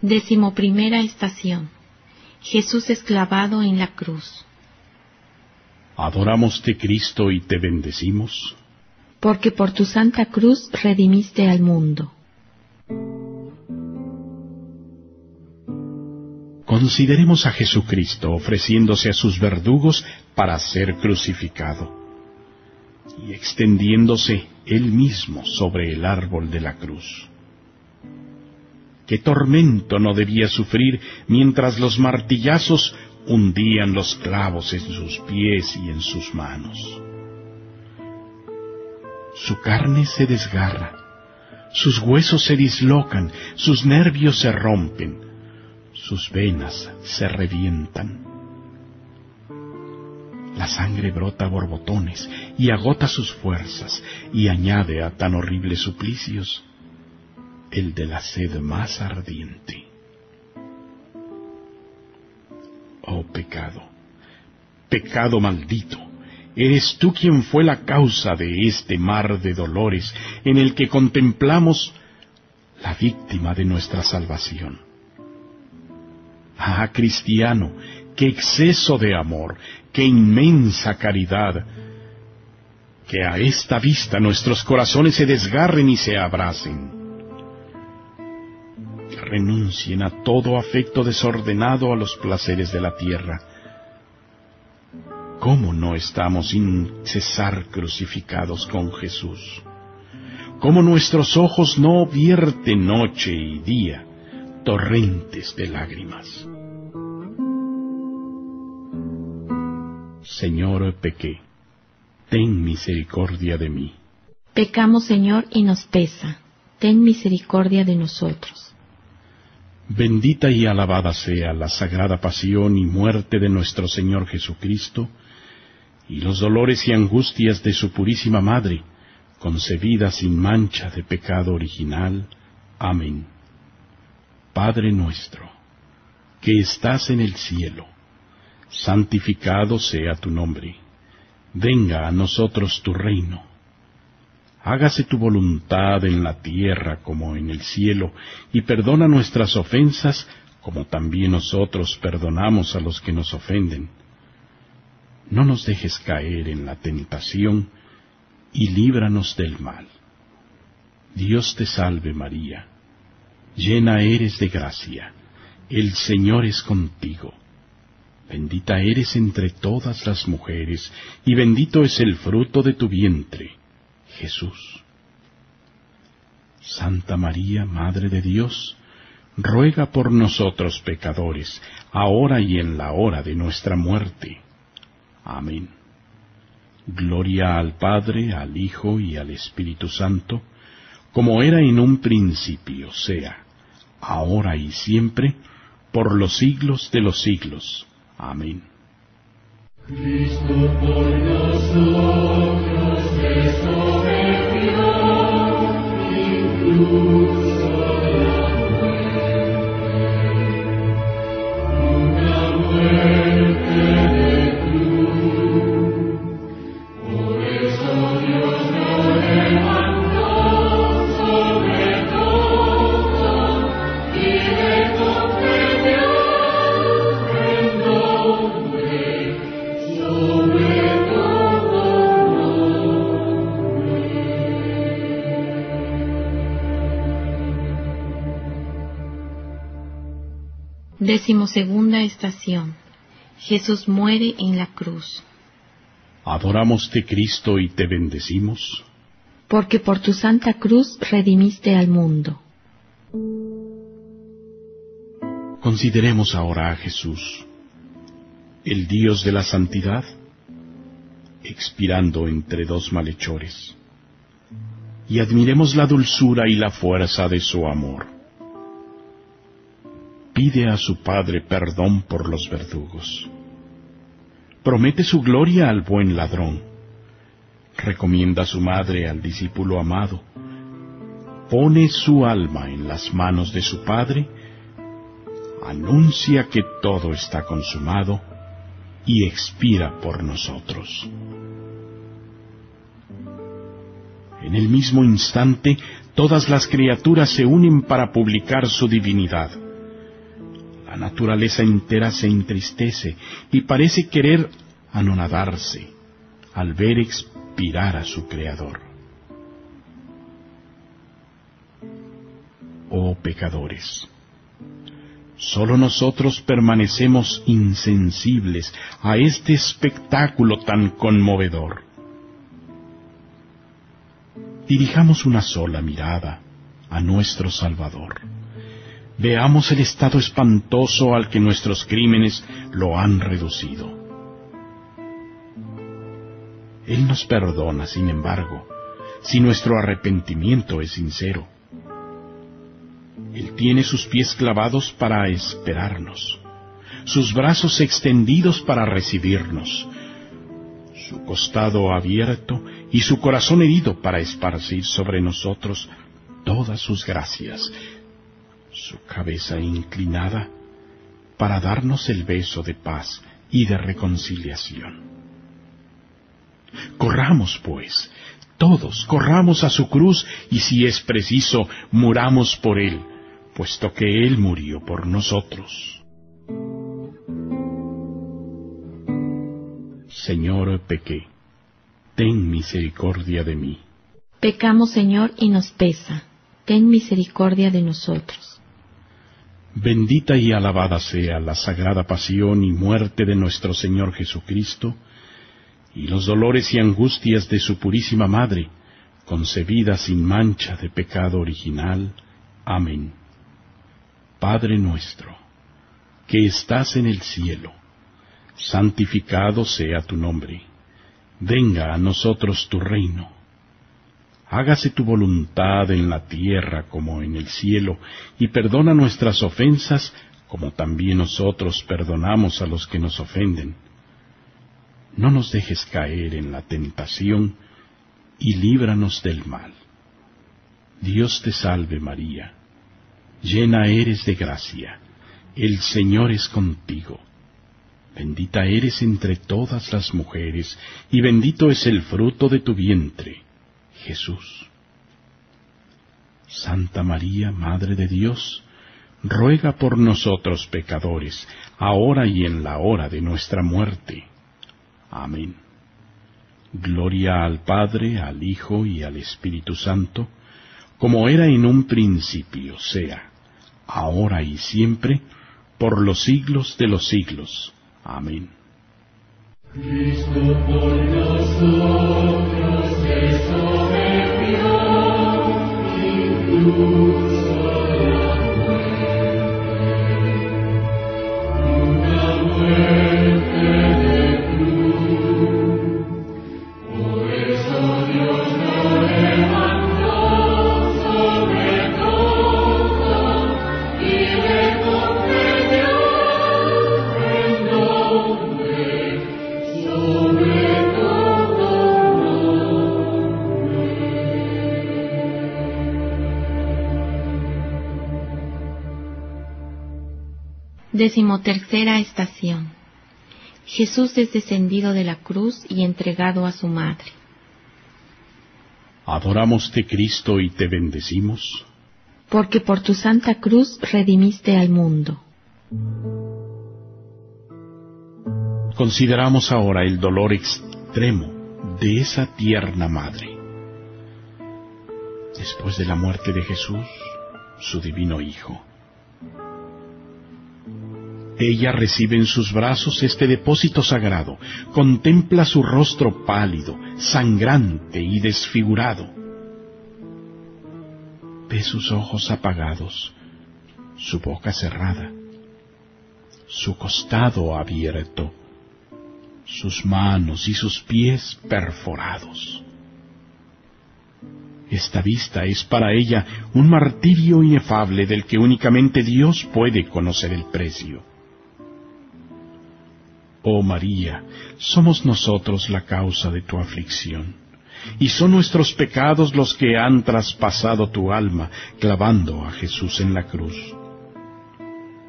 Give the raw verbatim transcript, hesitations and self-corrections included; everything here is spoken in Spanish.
Decimoprimera estación. Jesús es clavado en la cruz. Adorámoste, Cristo, y te bendecimos, porque por tu santa cruz redimiste al mundo. Consideremos a Jesucristo ofreciéndose a sus verdugos para ser crucificado y extendiéndose Él mismo sobre el árbol de la cruz. ¡Qué tormento no debía sufrir mientras los martillazos hundían los clavos en sus pies y en sus manos! Su carne se desgarra, sus huesos se dislocan, sus nervios se rompen, sus venas se revientan. La sangre brota a borbotones y agota sus fuerzas y añade a tan horribles suplicios el de la sed más ardiente. Oh pecado, pecado maldito, eres tú quien fue la causa de este mar de dolores en el que contemplamos la víctima de nuestra salvación. Ah, cristiano, qué exceso de amor, qué inmensa caridad, que a esta vista nuestros corazones se desgarren y se abracen. Renuncien a todo afecto desordenado a los placeres de la tierra. ¿Cómo no estamos sin cesar crucificados con Jesús? ¿Cómo nuestros ojos no vierten noche y día torrentes de lágrimas? Señor, pequé, ten misericordia de mí. Pecamos, Señor, y nos pesa. Ten misericordia de nosotros. Bendita y alabada sea la sagrada pasión y muerte de nuestro Señor Jesucristo, y los dolores y angustias de su purísima Madre, concebida sin mancha de pecado original. Amén. Padre nuestro, que estás en el cielo, santificado sea tu nombre. Venga a nosotros tu reino. Hágase tu voluntad en la tierra como en el cielo, y perdona nuestras ofensas, como también nosotros perdonamos a los que nos ofenden. No nos dejes caer en la tentación, y líbranos del mal. Dios te salve María, llena eres de gracia, el Señor es contigo. Bendita eres entre todas las mujeres, y bendito es el fruto de tu vientre, Jesús. Santa María, Madre de Dios, ruega por nosotros pecadores, ahora y en la hora de nuestra muerte. Amén. Gloria al Padre, al Hijo y al Espíritu Santo, como era en un principio, sea, ahora y siempre, por los siglos de los siglos. Amén. Cristo por nosotros es soberano, incluso la muerte, una muerte de cruz. Por eso Dios lo levantó sobre todo y le concedió el nombre. Decimosegunda estación. Jesús muere en la cruz. Adorámoste, Cristo, y te bendecimos, porque por tu santa cruz redimiste al mundo. Consideremos ahora a Jesús, el Dios de la santidad, expirando entre dos malhechores, y admiremos la dulzura y la fuerza de su amor. Pide a su Padre perdón por los verdugos. Promete su gloria al buen ladrón. Recomienda a su madre al discípulo amado. Pone su alma en las manos de su Padre. Anuncia que todo está consumado y expira por nosotros. En el mismo instante, todas las criaturas se unen para publicar su divinidad, La naturaleza entera se entristece y parece querer anonadarse al ver expirar a su Creador. Oh pecadores, solo nosotros permanecemos insensibles a este espectáculo tan conmovedor. Dirijamos una sola mirada a nuestro Salvador. Veamos el estado espantoso al que nuestros crímenes lo han reducido. Él nos perdona, sin embargo, si nuestro arrepentimiento es sincero. Él tiene sus pies clavados para esperarnos, sus brazos extendidos para recibirnos, su costado abierto y su corazón herido para esparcir sobre nosotros todas sus gracias, su cabeza inclinada para darnos el beso de paz y de reconciliación. Corramos, pues, todos, corramos a su cruz y, si es preciso, muramos por él, puesto que él murió por nosotros. Señor, pequé, ten misericordia de mí. Pecamos, Señor, y nos pesa. Ten misericordia de nosotros. Bendita y alabada sea la sagrada pasión y muerte de nuestro Señor Jesucristo, y los dolores y angustias de su purísima Madre, concebida sin mancha de pecado original. Amén. Padre nuestro, que estás en el cielo, santificado sea tu nombre. Venga a nosotros tu reino. Hágase tu voluntad en la tierra como en el cielo, y perdona nuestras ofensas, como también nosotros perdonamos a los que nos ofenden. No nos dejes caer en la tentación, y líbranos del mal. Dios te salve María, llena eres de gracia, el Señor es contigo. Bendita eres entre todas las mujeres, y bendito es el fruto de tu vientre, Jesús. Santa María, Madre de Dios, ruega por nosotros pecadores, ahora y en la hora de nuestra muerte. Amén. Gloria al Padre, al Hijo y al Espíritu Santo, como era en un principio, sea, ahora y siempre, por los siglos de los siglos. Amén. Cristo por nosotros se sometió, incluso la muerte, una muerte de Decimotercera estación. Jesús es descendido de la cruz y entregado a su Madre. Adorámoste, Cristo, y te bendecimos, porque por tu santa cruz redimiste al mundo. Consideramos ahora el dolor extremo de esa tierna Madre. Después de la muerte de Jesús, su divino Hijo, ella recibe en sus brazos este depósito sagrado, contempla su rostro pálido, sangrante y desfigurado. Ve sus ojos apagados, su boca cerrada, su costado abierto, sus manos y sus pies perforados. Esta vista es para ella un martirio inefable del que únicamente Dios puede conocer el precio. Oh María, somos nosotros la causa de tu aflicción, y son nuestros pecados los que han traspasado tu alma, clavando a Jesús en la cruz.